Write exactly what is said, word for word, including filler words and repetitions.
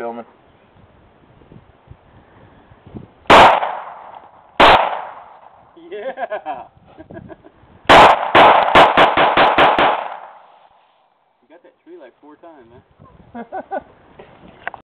filmen. Yeah! You got that tree like four times, man.